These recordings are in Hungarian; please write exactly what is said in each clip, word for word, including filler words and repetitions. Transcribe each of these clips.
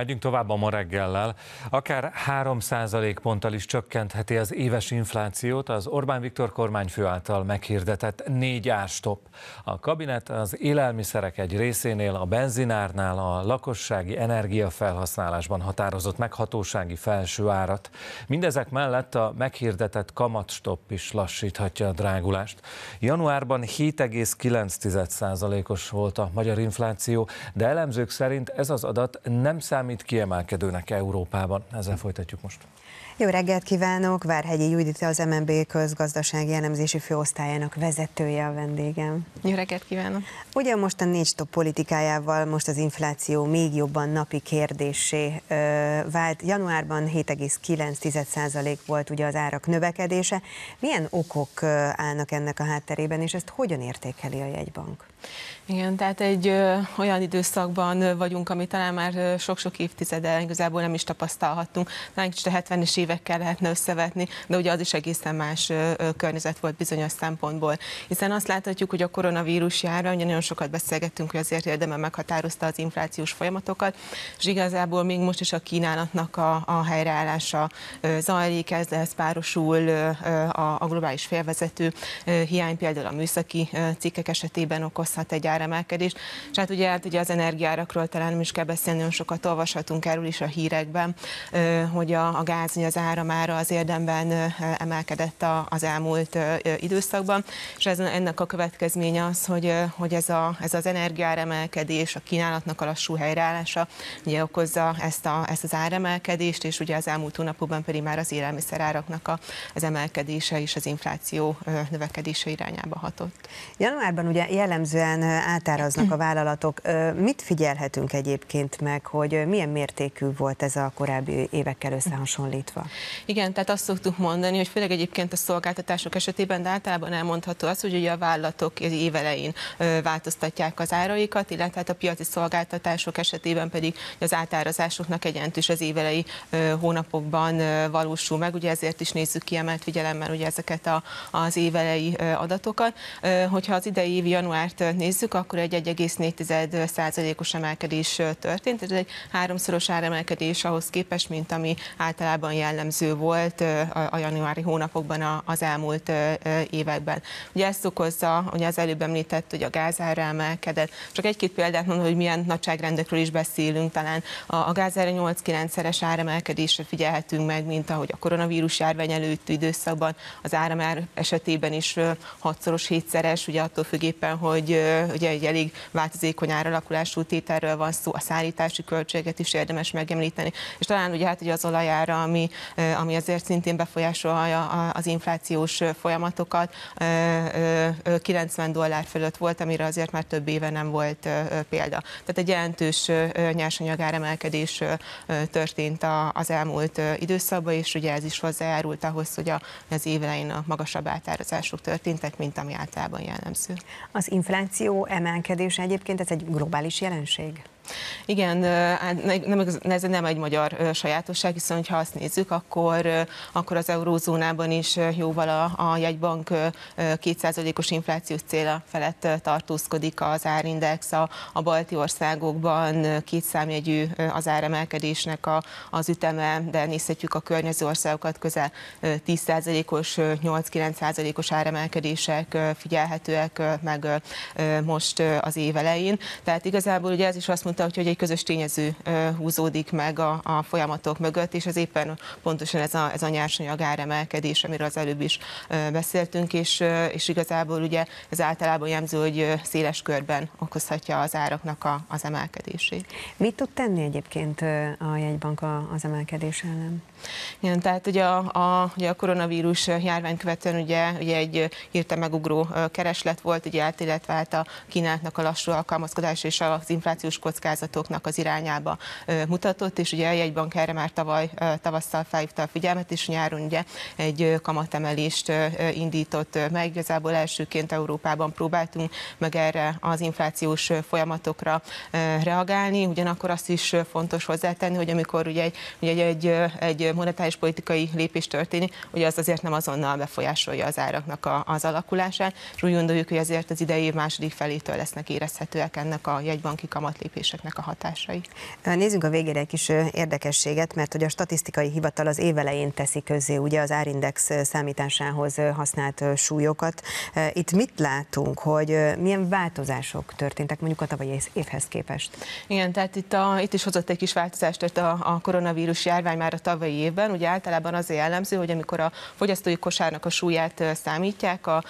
Megyünk tovább a ma reggellel. Akár három százalékponttal is csökkentheti az éves inflációt az Orbán Viktor kormányfő által meghirdetett négy árstopp. A kabinet az élelmiszerek egy részénél, a benzinárnál a lakossági energiafelhasználásban határozott meg hatósági felső árat. Mindezek mellett a meghirdetett kamatstopp is lassíthatja a drágulást. Januárban hét egész kilenc tized százalékos volt a magyar infláció, de elemzők szerint ez az adat nem számít kiemelkedőnek Európában. Ezzel folytatjuk most. Jó reggelt kívánok! Várhegyi Judit, az em en bé közgazdasági elemzési főosztályának vezetője a vendégem. Jó reggelt kívánok! Ugyan most a négy stopp politikájával most az infláció még jobban napi kérdéssé vált. Januárban hét egész kilenc tized százalék volt ugye az árak növekedése. Milyen okok állnak ennek a hátterében, és ezt hogyan értékeli a jegybank? Igen, tehát egy ö, olyan időszakban vagyunk, ami talán már sok-sok évtizede igazából nem is tapasztalhattunk. Talán kicsit a hetvenes évekkel lehetne összevetni, de ugye az is egészen más ö, ö, környezet volt bizonyos szempontból. Hiszen azt láthatjuk, hogy a koronavírus járvány, ugye nagyon sokat beszélgettünk, hogy azért érdemben meghatározta az inflációs folyamatokat, és igazából még most is a kínálatnak a, a helyreállása ö, zajlik, ez, ez párosul ö, a, a globális félvezető ö, hiány, például a műszaki ö, cikkek esetében okoz egy áremelkedést. És hát ugye, hát ugye az energiárakról talán nem is kell beszélni, nagyon sokat olvashatunk erről is a hírekben, hogy a, a gáz, az áramára az érdemben emelkedett az elmúlt időszakban, és ez, ennek a következménye az, hogy, hogy ez, a, ez az energiáremelkedés, a kínálatnak a lassú helyreállása ugye okozza ezt, a, ezt az áremelkedést, és ugye az elmúlt hónapokban pedig már az élelmiszeráraknak a, az emelkedése és az infláció növekedése irányába hatott. Januárban ugye jellemző átáraznak a vállalatok. Mit figyelhetünk egyébként meg, hogy milyen mértékű volt ez a korábbi évekkel összehasonlítva? Igen, tehát azt szoktuk mondani, hogy főleg egyébként a szolgáltatások esetében, de általában elmondható az, hogy ugye a vállalatok évelején változtatják az áraikat, illetve a piaci szolgáltatások esetében pedig az átárazásoknak egy jelentős az évelei hónapokban valósul meg, ugye ezért is nézzük kiemelt figyelemmel ugye ezeket a, az évelei adatokat. Hogyha az idei év januárt nézzük, akkor egy egy egész négy tized százalékos emelkedés történt. Ez egy háromszoros áremelkedés ahhoz képest, mint ami általában jellemző volt a januári hónapokban az elmúlt években. Ugye ezt okozza, hogy az előbb említett, hogy a gázára emelkedett. Csak egy-két példát mondom, hogy milyen nagyságrendekről is beszélünk. Talán a gázára nyolc-kilencszeres áremelkedésre figyelhetünk meg, mint ahogy a koronavírus járvány előtti időszakban az áramár esetében is hatszoros, hétszeres, ugye attól függéppen, hogy ugye egy elég változékony áralakulású tételről van szó, a szállítási költséget is érdemes megemlíteni, és talán ugye hát ugye az olajára, ami, ami azért szintén befolyásolja az inflációs folyamatokat, kilencven dollár fölött volt, amire azért már több éve nem volt példa. Tehát egy jelentős nyersanyagáremelkedés történt az elmúlt időszakban, és ugye ez is hozzájárult ahhoz, hogy az évelején a magasabb átárazások történtek, mint ami általában jellemző. Az infláció emelkedése egyébként ez egy globális jelenség? Igen, nem, ez nem egy magyar sajátosság, hiszen ha azt nézzük, akkor, akkor az eurózónában is jóval a, a jegybank két százalékos inflációs céla felett tartózkodik az árindex, a, a balti országokban kétszámjegyű az áremelkedésnek a, az üteme, de nézhetjük a környező országokat, közel tíz százalékos, nyolc-kilenc százalékos áremelkedések figyelhetőek meg most az év elején. Tehát igazából ugye ez is azt mondta, hogy egy közös tényező húzódik meg a, a folyamatok mögött, és ez éppen pontosan ez a, ez a nyersanyag áremelkedés, amiről az előbb is beszéltünk, és, és igazából ugye ez általában jellemző, hogy széles körben okozhatja az áraknak a, az emelkedését. Mit tud tenni egyébként a jegybank az emelkedés ellen? Igen, tehát ugye a, a, ugye a koronavírus járvány követően ugye, ugye egy hirtelen megugró kereslet volt, ugye illetve hát a kínálatnak a lassú alkalmazkodása és az inflációs kockázatoknak az irányába mutatott, és ugye a jegybank erre már tavaly tavasszal felhívta a figyelmet, és nyáron ugye egy kamatemelést indított meg. Igazából elsőként Európában próbáltunk meg erre az inflációs folyamatokra reagálni, ugyanakkor azt is fontos hozzátenni, hogy amikor ugye egy, egy, egy monetáris politikai lépés történik, ugye az azért nem azonnal befolyásolja az áraknak a, az alakulását, és úgy gondoljuk, hogy azért az idei második felétől lesznek érezhetőek ennek a jegybanki kamatlépések döntéseknek a hatásai. Nézzünk a végére egy kis érdekességet, mert hogy a statisztikai hivatal az évelején teszi közzé ugye az árindex számításához használt súlyokat. Itt mit látunk, hogy milyen változások történtek mondjuk a tavalyi évhez képest? Igen, tehát itt, a, itt is hozott egy kis változást a, a koronavírus járvány már a tavalyi évben. Ugye általában az jellemző, hogy amikor a fogyasztói kosárnak a súlyát számítják a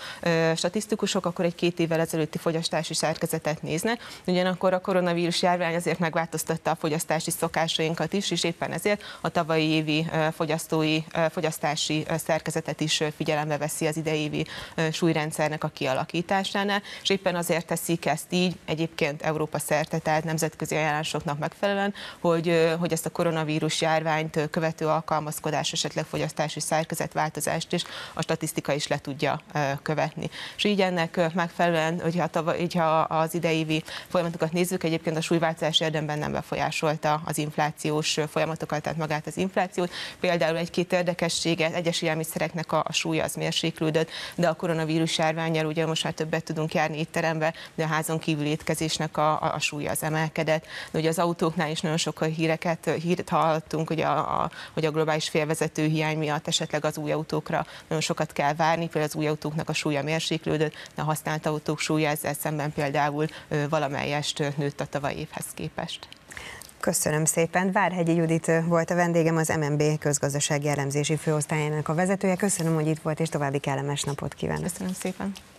statisztikusok, akkor egy két évvel ezelőtti fogyasztási szerkezetet néznek. Ugyanakkor a koronavírus járvány azért megváltoztatta a fogyasztási szokásainkat is, és éppen ezért a tavalyi évi fogyasztói, fogyasztási szerkezetet is figyelembe veszi az idei évi súlyrendszernek a kialakításánál, és éppen azért teszik ezt így, egyébként Európa szerte, tehát nemzetközi ajánlásoknak megfelelően, hogy, hogy ezt a koronavírus járványt követő alkalmazkodás, esetleg fogyasztási szerkezetváltozást is a statisztika is le tudja követni. És így ennek megfelelően, hogyha, tava, hogyha az idei folyamatokat nézzük, egyébként a súlyváltozás érdemben nem befolyásolta az inflációs folyamatokat, tehát magát az inflációt. Például egy-két érdekességet, egyes élelmiszereknek a, a súlya az mérséklődött, de a koronavírus járvánnyal ugye most már többet tudunk járni étterembe, de a házon kívül étkezésnek a, a, a súlya az emelkedett. De ugye az autóknál is nagyon sok híreket hírt hallottunk, hogy a, a, hogy a globális félvezető hiány miatt esetleg az új autókra nagyon sokat kell várni, például az új autóknak a súlya mérséklődött, de a használt autók súlya ezzel szemben például valamelyest nőtt a tavalyi évhez képest. Köszönöm szépen. Várhegyi Judit volt a vendégem, az em en bé közgazdasági elemzési főosztályának a vezetője. Köszönöm, hogy itt volt, és további kellemes napot kívánok. Köszönöm szépen.